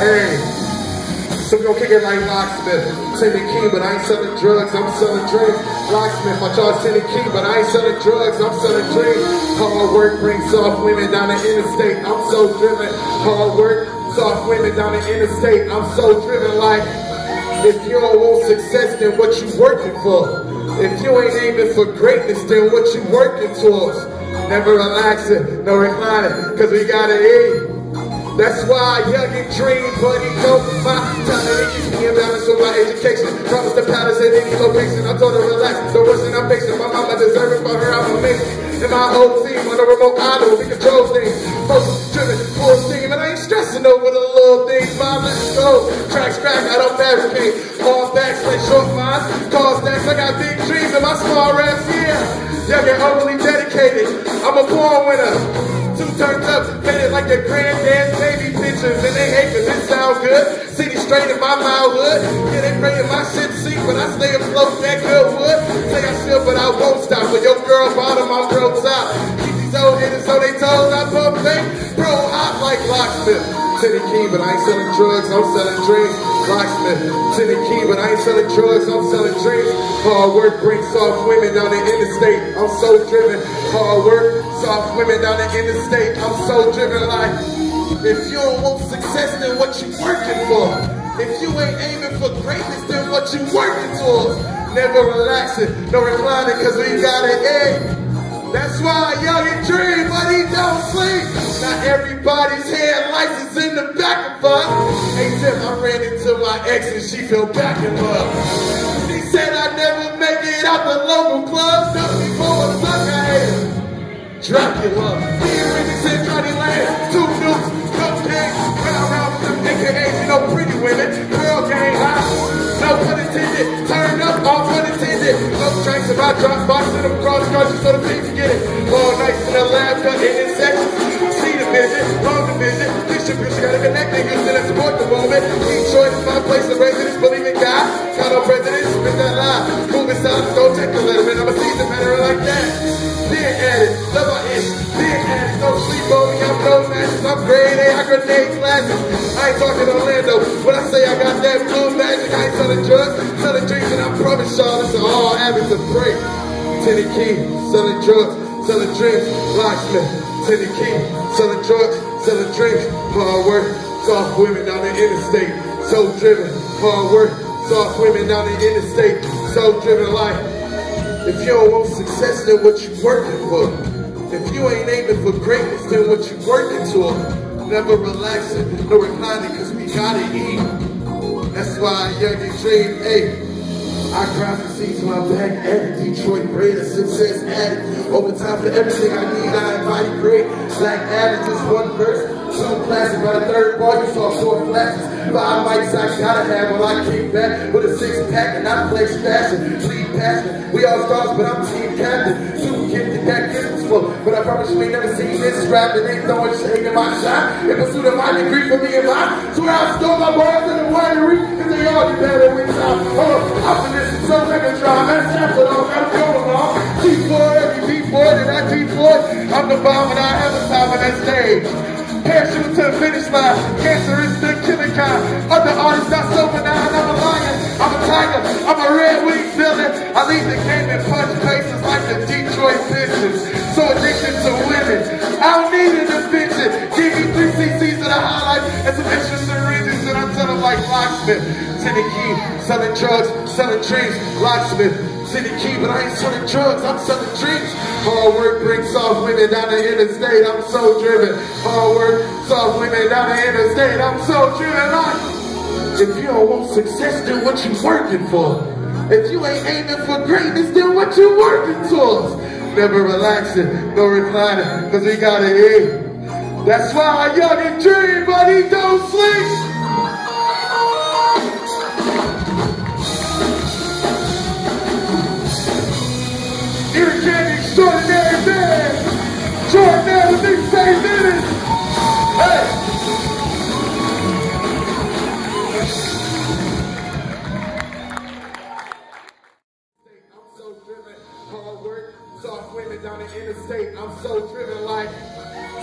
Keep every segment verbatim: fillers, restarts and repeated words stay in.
Hey, some go kick it like Locksmith. Sending key, but I ain't selling drugs, I'm selling dreams. Locksmith, my charge sending key, but I ain't selling drugs, I'm selling dreams. Hard work brings soft women down the interstate, I'm so driven. Hard work, soft women down the interstate, I'm so driven. Like, if you don't want success, then what you working for? If you ain't aiming for greatness, then what you working towards? Never relaxing, no reclining, cause we gotta eat. That's why I young and dream, but he don't mind. Time to keep me in balance with my education. Promise the palace at any location. I told her relax, the worst thing I'm facing. My mama deserving for her, I'm amazing. And my whole team on a remote idol, we control things. Focus, driven, full steam, and I ain't stressing over the little things. Mom, let's go. Tracks crack, I don't fabricate. All backs, play short minds, call stacks. I got big dreams in my small raps, yeah. Young and overly dedicated, I'm a born winner. Two turned up, painted like your granddad's baby pictures. And they hate cause it sound good. City straight in my loud hood. Yeah, they praying my shit seat, but I stay afloat that good wood. Say I should, but I won't stop. But your girl bottom, I'm girl top. Keep these old hitters on they toes, I bump fake. Bro, hot like Locksmith. City key, but I ain't selling drugs, I'm selling dreams. Locksmith. City key, but I ain't selling drugs, I'm selling dreams. Hard work brings soft women down the interstate, I'm so driven. Hard work. Soft women down the interstate, I'm so driven. Like, if you don't want success, then what you working for? If you ain't aiming for greatness, then what you working towards? Never relaxing, no reclining, cause we got an egg. That's why I young and dream, but he don't sleep. Not everybody's hand lights is in the back of us. Hey Tim, I ran into my ex and she fell back in love. She said I never make it out the local club. Tell me more, fuck I hate her. Dracula, T-Rizzies in Johnny Land, two nukes, cupcakes, round around with them A K As, you know, pretty women, girl gang high, no pun intended, turn up, all pun intended, love drinks if I drop boxes, them cross-country so the people get it, all nights in the lab, cutting in sections, see the vision, wrong division, picture, picture, gotta connect niggas and support the moment, Detroit is my place of residence, believe in God, got no presidents, spit that lie, moving silence, don't take a little bit, I'm a season matter like that. Big addicts, love our ish, big addicts, don't sleep on me, I'm no matches, I'm grade A, I grenade classes, I ain't talking Orlando, when I say I got that blue magic, I ain't selling drugs, selling drinks, and I promise y'all it's all habits of break. Tenny Key, selling drugs, selling drinks, Locksmith, Tenny Key, selling drugs, selling drinks, hard work, soft women down the interstate, so driven, hard work, soft women down the interstate, so driven life. If you don't want success, then what you working for? If you ain't aiming for greatness, then what you working toward? Never relaxing, no reclining, cause we gotta eat. That's why I young and dream, hey. I grind for seeds, my back at Detroit, greater success added. Over time for everything I need, I invite great. Black added, just one verse, two classes. By the third bar, you saw four flashes. Five mics I gotta have, well I came back with a six pack and I flex fashion. Lead passion, we all stars, but I'm team captain. Two gifted that gifts for, but I promise you ain't never seen this rap. It ain't throwing shade in my shot. In pursuit of my degree for me and mine. Swear I stole my bars in the winery, cause they all do better with time. Oh, this so like a drama, that's not what I'm, I'm going on. G four, every B four, did I G four? I'm the bomb and I have a time on that stage. Parachute to the finish line, cancer is the killing kind. Other artists not so benign, I'm a lion, I'm a tiger, I'm a red-winged villain. I lead the game and punch faces like the Detroit Pistons. So addicted to women, I don't need an invention. Give me three C Cs of the highlight and some extras and reasons, and I tell them like Locksmith. Tenny Key, selling drugs, selling dreams, Locksmith, City Key, but I ain't selling drugs, I'm selling dreams. Hard work brings soft women down the interstate, I'm so driven. Hard work, soft women down the interstate, I'm so driven. Like, if you don't want success, then what you working for? If you ain't aiming for greatness, then what you working towards? Never relaxing, no reclining, cause we gotta eat. That's why I young and dream, but he don't sleep. Extraordinary man, extraordinary things they did it. Hey. I'm so driven, hard work, Start swimming down the interstate. I'm so driven like,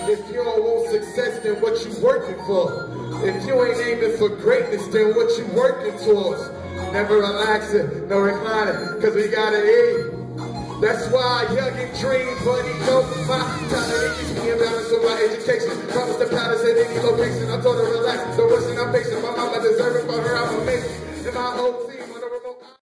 if you don't want success, then what you working for? If you ain't aiming for greatness, then what you working towards? Never relaxing, no reclining, cause we gotta eat. That's why youngin' dream, but he don't mind.